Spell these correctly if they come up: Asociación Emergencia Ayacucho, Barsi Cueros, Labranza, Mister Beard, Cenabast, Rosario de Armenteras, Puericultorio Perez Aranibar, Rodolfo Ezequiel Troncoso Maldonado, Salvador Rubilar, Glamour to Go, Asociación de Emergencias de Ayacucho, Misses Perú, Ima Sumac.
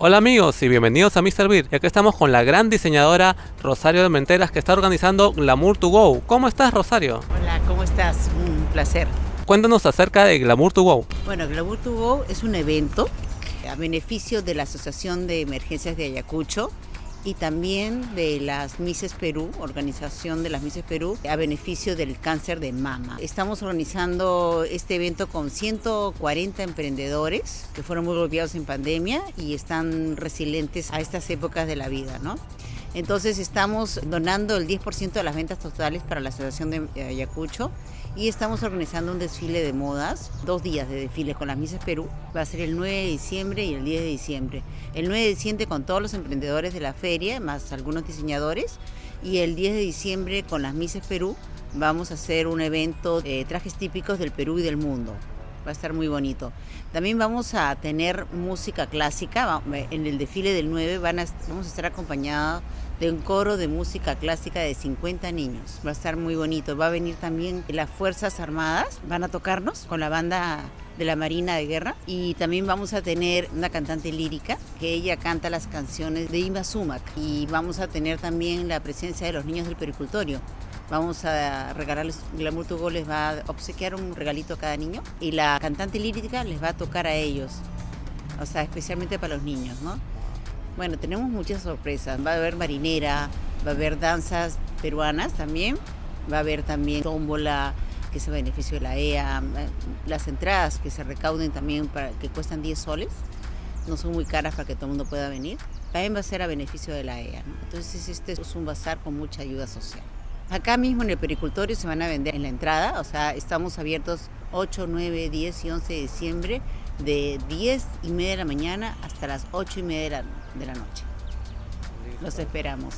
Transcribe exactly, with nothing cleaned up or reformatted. Hola amigos y bienvenidos a Mister Beard. Y aquí estamos con la gran diseñadora Rosario de Armenteras, que está organizando Glamour to Go. ¿Cómo estás, Rosario? Hola, ¿cómo estás? Un placer. Cuéntanos acerca de Glamour to Go. Bueno, Glamour to Go es un evento a beneficio de la Asociación de Emergencias de Ayacucho y también de las Misses Perú, organización de las Misses Perú, a beneficio del cáncer de mama. Estamos organizando este evento con ciento cuarenta emprendedores que fueron muy golpeados en pandemia y están resilientes a estas épocas de la vida, ¿no? Entonces estamos donando el diez por ciento de las ventas totales para la Asociación de Ayacucho y estamos organizando un desfile de modas, dos días de desfiles con las Misses Perú. Va a ser el nueve de diciembre y el diez de diciembre. El nueve de diciembre con todos los emprendedores de la feria, más algunos diseñadores, y el diez de diciembre con las Misses Perú vamos a hacer un evento de trajes típicos del Perú y del mundo. Va a estar muy bonito. También vamos a tener música clásica. En el desfile del nueve van a, vamos a estar acompañados de un coro de música clásica de cincuenta niños. Va a estar muy bonito. Va a venir también las Fuerzas Armadas. Van a tocarnos con la banda de la Marina de Guerra. Y también vamos a tener una cantante lírica, que ella canta las canciones de Ima Sumac. Y vamos a tener también la presencia de los niños del pericultorio. Vamos a regalarles, Glamour to Go les va a obsequiar un regalito a cada niño y la cantante lírica les va a tocar a ellos, o sea, especialmente para los niños, ¿no? Bueno, tenemos muchas sorpresas, va a haber marinera, va a haber danzas peruanas también, va a haber también tómbola, que es a beneficio de la E A, las entradas que se recauden también, para, que cuestan diez soles, no son muy caras para que todo el mundo pueda venir, también va a ser a beneficio de la E A, ¿no? Entonces este es un bazar con mucha ayuda social. Acá mismo en el pericultorio se van a vender en la entrada, o sea, estamos abiertos ocho, nueve, diez y once de diciembre de diez y media de la mañana hasta las ocho y media de la, de la noche. Los esperamos.